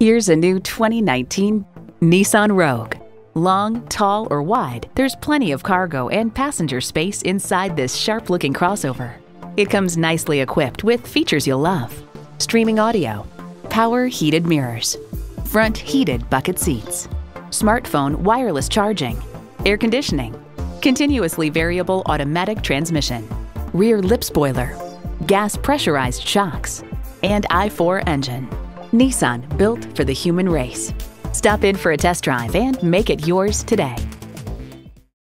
Here's a new 2019 Nissan Rogue. Long, tall, or wide, there's plenty of cargo and passenger space inside this sharp-looking crossover. It comes nicely equipped with features you'll love: streaming audio, power heated mirrors, front heated bucket seats, smartphone wireless charging, air conditioning, continuously variable automatic transmission, rear lip spoiler, gas pressurized shocks, and I4 engine. Nissan, built for the human race. Stop in for a test drive and make it yours today.